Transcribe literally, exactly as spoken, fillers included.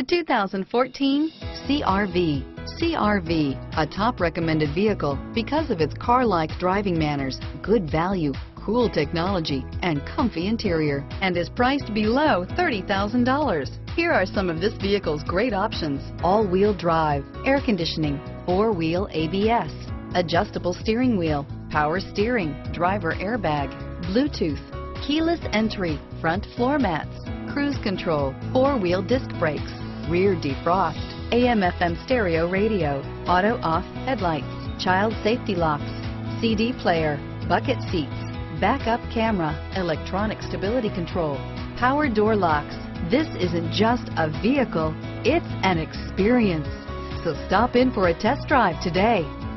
The two thousand fourteen C R V. C R V, a top recommended vehicle because of its car-like driving manners, good value, cool technology, and comfy interior, and is priced below thirty thousand dollars. Here are some of this vehicle's great options: all-wheel drive, air conditioning, four-wheel A B S, adjustable steering wheel, power steering, driver airbag, Bluetooth, keyless entry, front floor mats, cruise control, four-wheel disc brakes, rear defrost, A M F M stereo radio, auto off headlights, child safety locks, C D player, bucket seats, backup camera, electronic stability control, power door locks. This isn't just a vehicle, it's an experience. So stop in for a test drive today.